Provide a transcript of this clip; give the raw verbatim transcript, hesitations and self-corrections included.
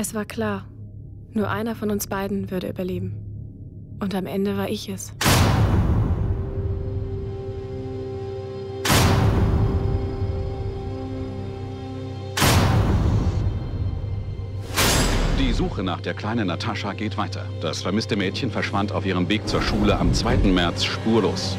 Es war klar, nur einer von uns beiden würde überleben. Und am Ende war ich es. Die Suche nach der kleinen Natascha geht weiter. Das vermisste Mädchen verschwand auf ihrem Weg zur Schule am zweiten März spurlos.